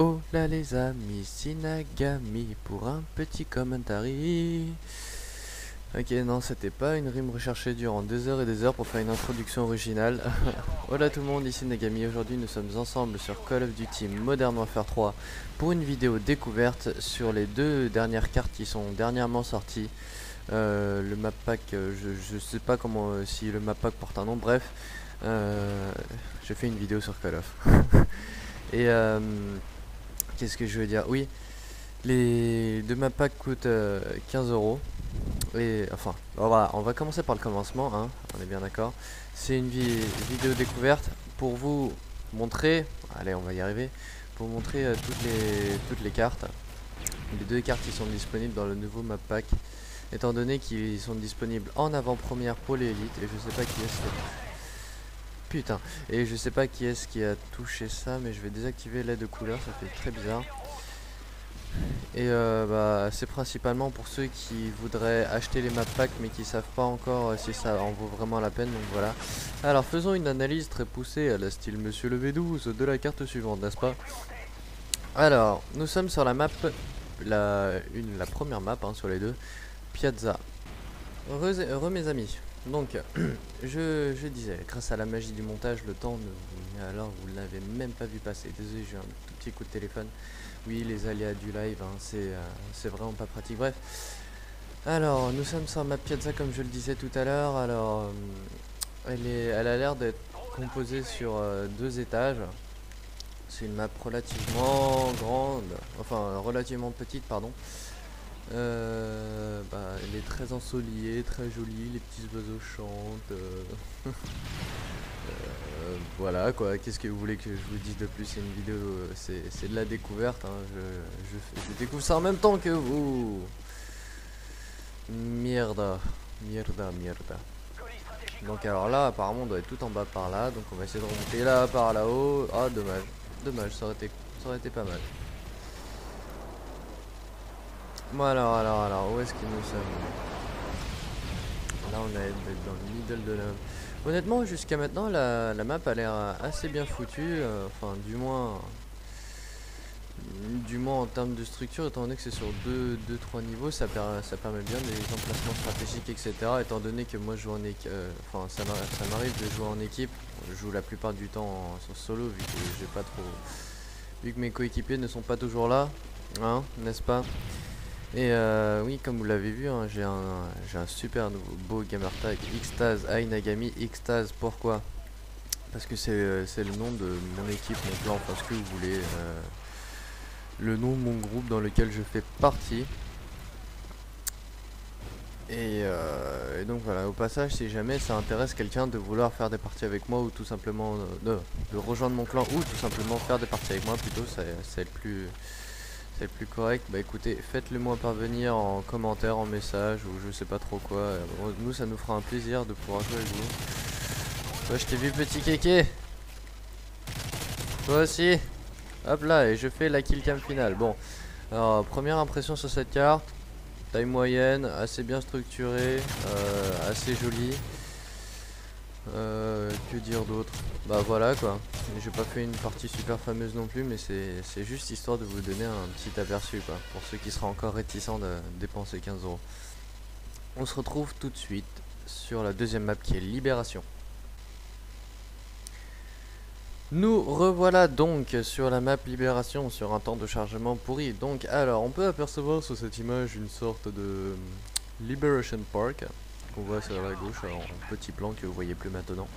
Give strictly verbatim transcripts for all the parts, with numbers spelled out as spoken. Oh là les amis, c'est Nagami pour un petit commentaire. Ok, non, c'était pas une rime recherchée durant des heures et des heures pour faire une introduction originale. Hola tout le monde, ici Nagami. Aujourd'hui nous sommes ensemble sur Call of Duty Modern Warfare trois pour une vidéo découverte sur les deux dernières cartes qui sont dernièrement sorties. Euh, le map pack, je, je sais pas comment, euh, si le map pack porte un nom, bref. Euh, je fais une vidéo sur Call of. et euh, qu'est-ce que je veux dire, oui, les deux map packs coûtent euh, quinze euros. Et enfin, voilà, on va commencer par le commencement, hein, on est bien d'accord. C'est une vi vidéo découverte pour vous montrer, allez on va y arriver, pour vous montrer euh, toutes, les, toutes les cartes. Les deux cartes qui sont disponibles dans le nouveau map pack, étant donné qu'ils sont disponibles en avant-première pour les élites. Et je sais pas qui est ce Putain, et je sais pas qui est-ce qui a touché ça, mais je vais désactiver l'aide de couleur, ça fait très bizarre. Et euh, bah, c'est principalement pour ceux qui voudraient acheter les map packs mais qui savent pas encore si ça en vaut vraiment la peine, donc voilà. Alors faisons une analyse très poussée à la style Monsieur le V douze de la carte suivante, n'est-ce pas? Alors, nous sommes sur la map, la, une, la première map hein, sur les deux, Piazza. Heureux, heureux mes amis. Donc, je, je disais, grâce à la magie du montage, le temps, ne, alors vous ne l'avez même pas vu passer. Désolé, j'ai un tout petit coup de téléphone. Oui, les aléas du live, hein, c'est euh, vraiment pas pratique. Bref, alors, nous sommes sur ma Piazza, comme je le disais tout à l'heure. Alors, euh, elle, est, elle a l'air d'être composée sur euh, deux étages. C'est une map relativement grande, enfin, relativement petite, pardon. Euh, bah, elle est très ensoleillée, très jolie, les petits oiseaux chantent. Euh... euh, voilà quoi, qu'est-ce que vous voulez que je vous dise de plus? C'est une vidéo, c'est de la découverte. Hein. Je, je, je découvre ça en même temps que vous. Mierda, mierda, mierda. Donc alors là, apparemment, on doit être tout en bas par là. Donc on va essayer de remonter là, par là-haut. Ah dommage, dommage, ça aurait été, ça aurait été pas mal. Bon alors, alors, alors, où est-ce que nous sommes? Là on est dans le middle de la map. Honnêtement, jusqu'à maintenant, la, la map a l'air assez bien foutue. Euh, enfin, du moins... Du moins en termes de structure, étant donné que c'est sur deux trois niveaux, ça, per, ça permet bien des emplacements stratégiques, et cetera. Étant donné que moi je joue en équipe... Euh, enfin, ça m'arrive de jouer en équipe. Je joue la plupart du temps en, en solo, vu que j'ai pas trop... Vu que mes coéquipiers ne sont pas toujours là. Hein, n'est-ce pas? Et euh, oui, comme vous l'avez vu, hein, j'ai un, un super nouveau beau gamer tag Xtaz Ainagami. Xtaz, pourquoi? Parce que c'est le nom de mon équipe, mon plan, parce que vous voulez euh, le nom de mon groupe dans lequel je fais partie. Et, euh, et donc voilà, au passage, si jamais ça intéresse quelqu'un de vouloir faire des parties avec moi ou tout simplement euh, de, de rejoindre mon clan ou tout simplement faire des parties avec moi, plutôt, c'est le plus... C'est le plus correct. Bah écoutez, faites-le moi parvenir en commentaire, en message ou je sais pas trop quoi. Nous, ça nous fera un plaisir de pouvoir jouer avec vous. Toi, je t'ai vu, petit kéké. Toi aussi. Hop là, et je fais la kill cam finale. Bon, alors première impression sur cette carte. Taille moyenne, assez bien structurée, euh, assez jolie. Euh, que dire d'autre? Bah voilà quoi, j'ai pas fait une partie super fameuse non plus, mais c'est juste histoire de vous donner un petit aperçu quoi, pour ceux qui seraient encore réticents de dépenser quinze euros. On se retrouve tout de suite sur la deuxième map qui est Libération. Nous revoilà donc sur la map Libération, sur un temps de chargement pourri. Donc alors on peut apercevoir sur cette image une sorte de Liberation Park qu'on voit sur la gauche en petit plan que vous voyez plus maintenant.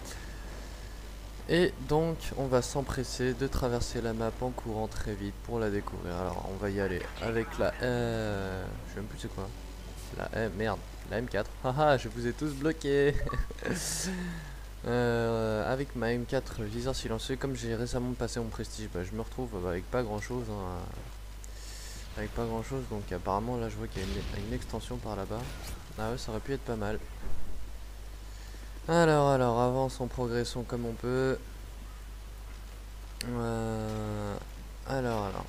Et donc on va s'empresser de traverser la map en courant très vite pour la découvrir. Alors on va y aller avec la euh, je sais même plus c'est quoi la euh, merde, la M quatre. Haha, je vous ai tous bloqué. euh, avec ma M quatre viseur silencieux, comme j'ai récemment passé mon prestige, bah, je me retrouve avec pas grand chose hein, avec pas grand chose. Donc apparemment là je vois qu'il y a une, une extension par là bas. Ah ouais, ça aurait pu être pas mal. Alors, alors, avançons, progressons comme on peut. Euh, alors, alors.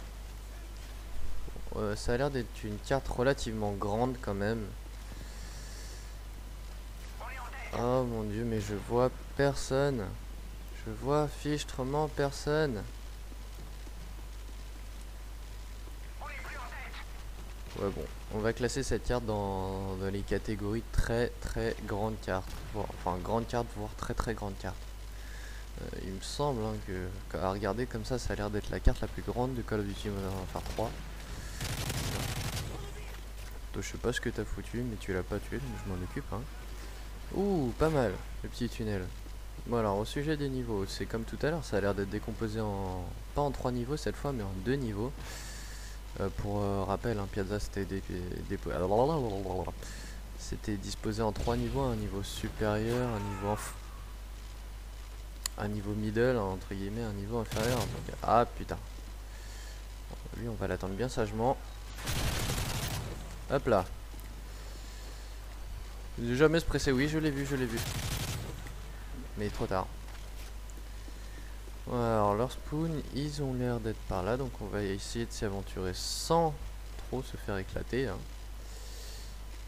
Euh, ça a l'air d'être une carte relativement grande quand même. Oh mon dieu, mais je vois personne. Je vois fichtrement personne. Ouais, bon, on va classer cette carte dans, dans les catégories très très grandes cartes, voire, enfin grandes cartes voire très très grandes cartes. Euh, il me semble hein, que à regarder comme ça, ça a l'air d'être la carte la plus grande de Call of Duty Modern Warfare trois. Donc, je sais pas ce que t'as foutu, mais tu l'as pas tué, donc je m'en occupe. Hein. Ouh, pas mal, le petit tunnel. Bon alors, au sujet des niveaux, c'est comme tout à l'heure, ça a l'air d'être décomposé en... pas en trois niveaux cette fois, mais en deux niveaux. Euh, pour euh, rappel, hein, Piazza c'était des, des... c'était disposé en trois niveaux, un niveau supérieur, un niveau inf... un niveau middle, entre guillemets, un niveau inférieur. Donc... Ah putain. Lui on va l'attendre bien sagement. Hop là. Ne jamais se presser, oui je l'ai vu, je l'ai vu. Mais trop tard. Alors leur spawn, ils ont l'air d'être par là, donc on va essayer de s'y aventurer sans trop se faire éclater. Hein.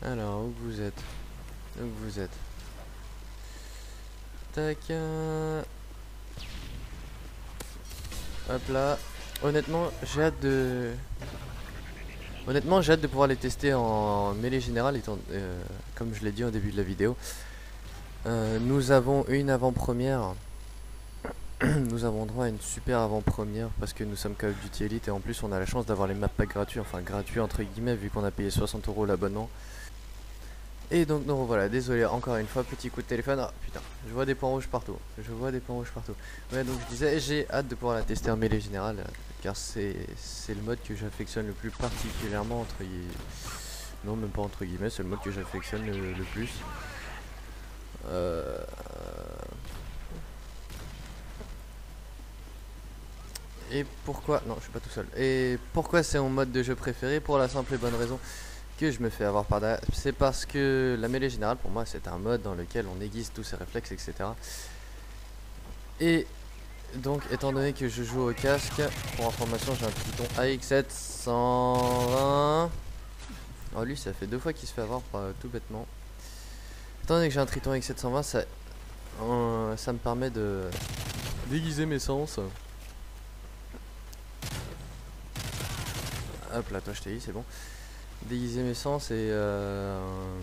Alors où vous êtes, où vous êtes. Tac. Hop là. Honnêtement, j'ai hâte de, honnêtement, j'ai hâte de pouvoir les tester en mêlée générale, étant euh, comme je l'ai dit au début de la vidéo. Euh, nous avons une avant-première. Nous avons droit à une super avant-première parce que nous sommes Call of Duty Elite et en plus on a la chance d'avoir les map packs gratuits, enfin gratuits entre guillemets vu qu'on a payé soixante euros l'abonnement. Et donc nous voilà, désolé encore une fois, petit coup de téléphone. Ah putain, je vois des points rouges partout, je vois des points rouges partout. Ouais donc je disais, j'ai hâte de pouvoir la tester en mêlée générale euh, car c'est le mode que j'affectionne le plus particulièrement entre guillemets. Non même pas entre guillemets, c'est le mode que j'affectionne le, le plus. Euh... Et pourquoi... Non, je suis pas tout seul. Et pourquoi c'est mon mode de jeu préféré? Pour la simple et bonne raison que je me fais avoir par derrière. C'est parce que la mêlée générale, pour moi, c'est un mode dans lequel on aiguise tous ses réflexes, et cetera. Et donc, étant donné que je joue au casque, pour information, j'ai un Triton A X sept cent vingt. Alors lui, ça fait deux fois qu'il se fait avoir par, euh, tout bêtement. Étant donné que j'ai un Triton A X sept cent vingt, ça, euh, ça me permet de déguiser mes sens. Hop là, toi je t'ai dit, c'est bon. Déguiser mes sens et... Euh...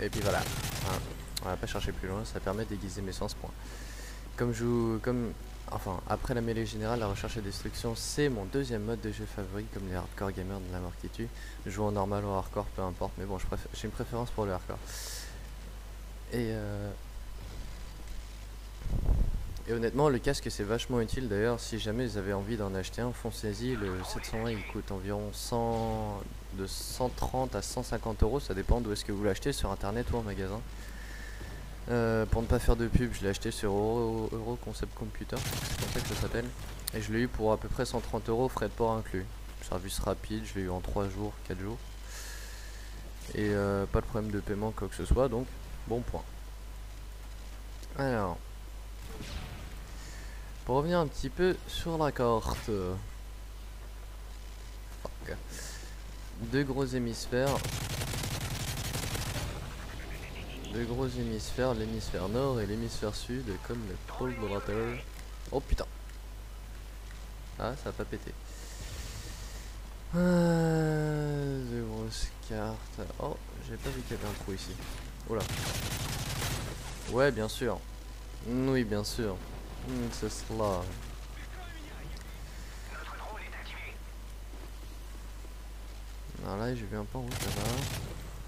Et puis voilà. Hein. On va pas chercher plus loin, ça permet de déguiser mes sens, point. Comme je vous... Comme... Enfin, après la mêlée générale, la recherche et destruction, c'est mon deuxième mode de jeu favori, comme les hardcore gamers de la mort qui tue. Je joue en normal ou en hardcore, peu importe, mais bon, j'ai préfé... une préférence pour le hardcore. Et... Euh... Et honnêtement le casque c'est vachement utile, d'ailleurs si jamais vous avez envie d'en acheter un, foncez-y, le sept cent vingt il coûte environ cent, de cent trente à cent cinquante euros, ça dépend d'où est-ce que vous l'achetez, sur internet ou en magasin. Euh, pour ne pas faire de pub, je l'ai acheté sur Euro, Euro Concept Computer, c'est comme ça que ça s'appelle, et je l'ai eu pour à peu près cent trente euros, frais de port inclus. Service rapide, je l'ai eu en trois jours, quatre jours, et euh, pas de problème de paiement quoi que ce soit, donc bon point. Alors... Pour revenir un petit peu sur la carte, Fuck. deux gros hémisphères, deux gros hémisphères, l'hémisphère nord et l'hémisphère sud, comme le Paul Brother. Oh putain, ah ça a pas pété. Euh, deux grosses cartes. Oh, j'ai pas vu qu'il y avait un trou ici. Oh là. Ouais, bien sûr. Oui, bien sûr. Mmh, c'est cela. Alors là j'ai vu un peu en route là-bas.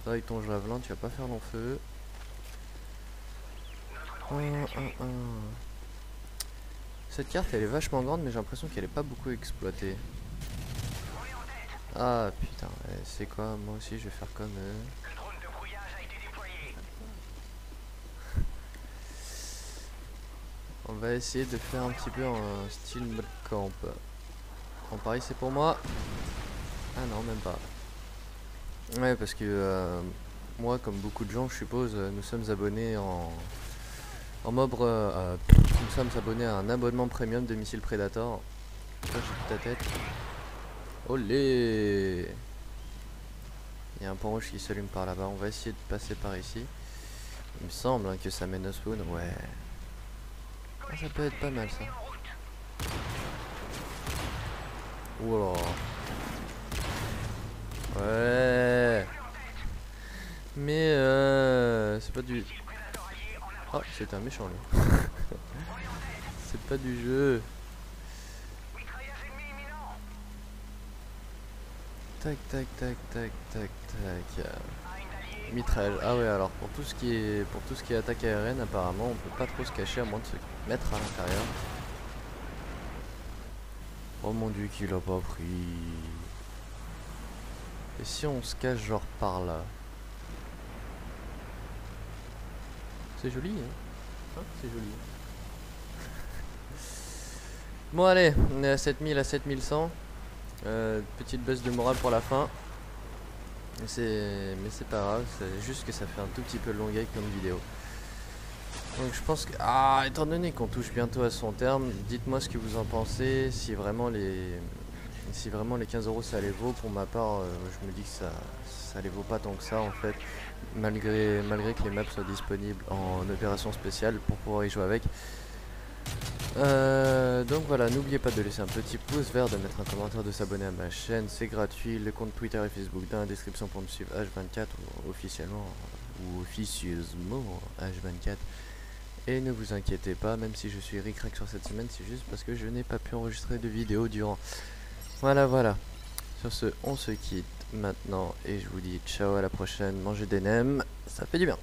Là avec ton javelin tu vas pas faire long feu. Oh, oh, oh. Cette carte elle est vachement grande mais j'ai l'impression qu'elle est pas beaucoup exploitée. Ah putain, c'est quoi, moi aussi je vais faire comme eux. On va essayer de faire un petit peu en style mode camp. En pareil c'est pour moi. Ah non même pas. Ouais parce que euh, moi comme beaucoup de gens je suppose nous sommes abonnés en, en mob euh, nous sommes abonnés à un abonnement premium de Missile Predator. Toi j'ai toute ta tête. Olé. Il y a un point rouge qui s'allume par là-bas. On va essayer de passer par ici. Il me semble hein, que ça mène au spawn. Ouais. Ah, ça peut être pas mal ça. Oula. Ouais. Mais euh, c'est pas du... Ah, c'était un méchant lui. C'est pas du jeu. Tac tac tac tac tac tac. Mitraille. Ah ouais, alors pour tout ce qui est pour tout ce qui est attaque aérienne, apparemment on peut pas trop se cacher à moins de se mettre à l'intérieur. Oh mon dieu qu'il a pas pris. Et si on se cache genre par là? C'est joli hein, hein c'est joli. Bon allez, on est à sept mille, à sept mille cent. Euh, petite baisse de morale pour la fin. C'est... Mais c'est pas grave, c'est juste que ça fait un tout petit peu longueuil comme vidéo. Donc je pense que... Ah, étant donné qu'on touche bientôt à son terme, dites-moi ce que vous en pensez, si vraiment les... Si vraiment les quinze euros ça les vaut. Pour ma part, euh, je me dis que ça, ça les vaut pas tant que ça en fait. Malgré, malgré que les maps soient disponibles en opération spéciale pour pouvoir y jouer avec. Euh, donc voilà, n'oubliez pas de laisser un petit pouce vert, de mettre un commentaire, de s'abonner à ma chaîne, c'est gratuit. Le compte Twitter et Facebook dans la description pour me suivre H vingt-quatre officiellement ou officieusement H vingt-quatre. Et ne vous inquiétez pas, même si je suis ric-rac sur cette semaine, c'est juste parce que je n'ai pas pu enregistrer de vidéo durant. Voilà, voilà. Sur ce, on se quitte maintenant et je vous dis ciao à la prochaine. Mangez des nems, ça fait du bien.